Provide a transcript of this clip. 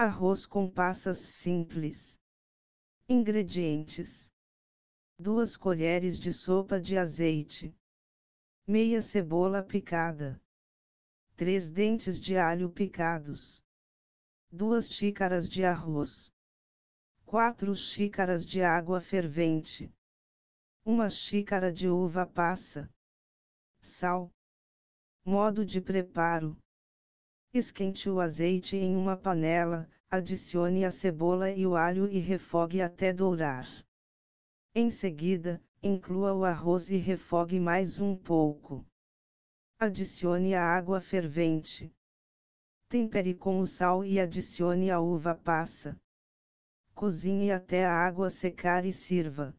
Arroz com passas simples. Ingredientes: 2 colheres de sopa de azeite, meia cebola picada, 3 dentes de alho picados, 2 xícaras de arroz, 4 xícaras de água fervente, 1 xícara de uva passa, sal. Modo de preparo: esquente o azeite em uma panela, adicione a cebola e o alho e refogue até dourar. Em seguida, inclua o arroz e refogue mais um pouco. Adicione a água fervente. Tempere com o sal e adicione a uva passa. Cozinhe até a água secar e sirva.